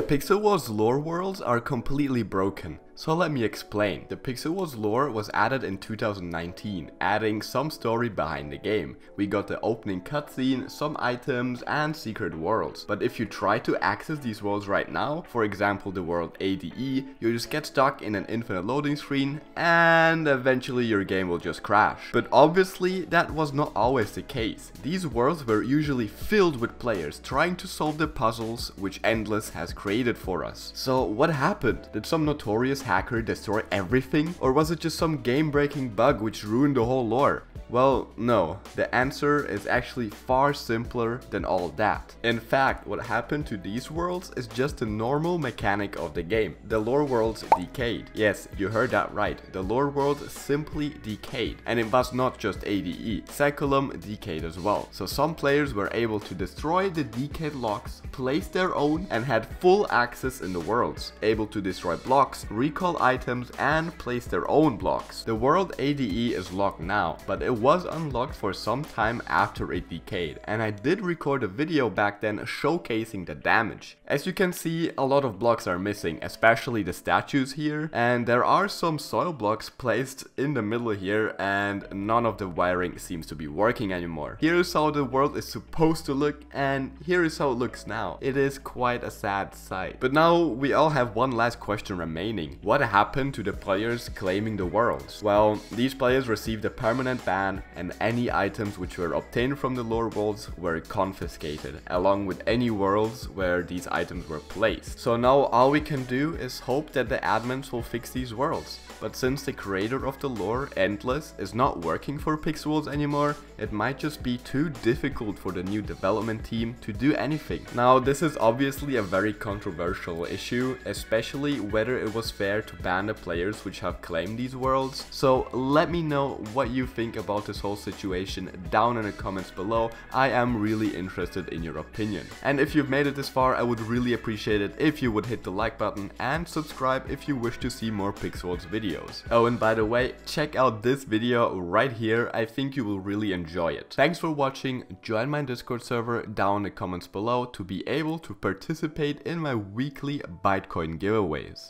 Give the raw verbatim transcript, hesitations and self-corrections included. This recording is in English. The Pixel Worlds lore worlds are completely broken, so let me explain. The Pixel Worlds lore was added in two thousand nineteen, adding some story behind the game. We got the opening cutscene, some items and secret worlds. But if you try to access these worlds right now, for example the world A D E, you just get stuck in an infinite loading screen and eventually your game will just crash. But obviously that was not always the case. These worlds were usually filled with players trying to solve the puzzles which Endless has created for us. So what happened? Did some notorious hacker destroy everything? Or was it just some game-breaking bug which ruined the whole lore? Well, no. The answer is actually far simpler than all that. In fact, what happened to these worlds is just the normal mechanic of the game. The lore worlds decayed. Yes, you heard that right. The lore world simply decayed. And it was not just A D E. Saeculum decayed as well. So some players were able to destroy the decayed blocks, place their own, and had full access in the worlds. Able to destroy blocks, recall items, and place their own blocks. The world A D E is locked now, but it was unlocked for some time after it decayed, and I did record a video back then showcasing the damage. As you can see, a lot of blocks are missing, especially the statues here, and there are some soil blocks placed in the middle here, and none of the wiring seems to be working anymore. Here is how the world is supposed to look, and here is how it looks now. It is quite a sad sight. But now we all have one last question remaining. What happened to the players claiming the worlds? Well, these players received a permanent ban, and any items which were obtained from the lore worlds were confiscated, along with any worlds where these items were placed. So now all we can do is hope that the admins will fix these worlds. But since the creator of the lore, Endless, is not working for Pixel Worlds anymore, it might just be too difficult for the new development team to do anything. Now this is obviously a very controversial issue, especially whether it was fair to ban the players which have claimed these worlds. So let me know what you think about this whole situation down in the comments below. I am really interested in your opinion. And if you've made it this far, I would really appreciate it if you would hit the like button and subscribe if you wish to see more Pixel Worlds videos. Oh, and by the way, check out this video right here. I think you will really enjoy it. Thanks for watching. Join my Discord server down in the comments below to be able to participate in my weekly Bitcoin giveaways.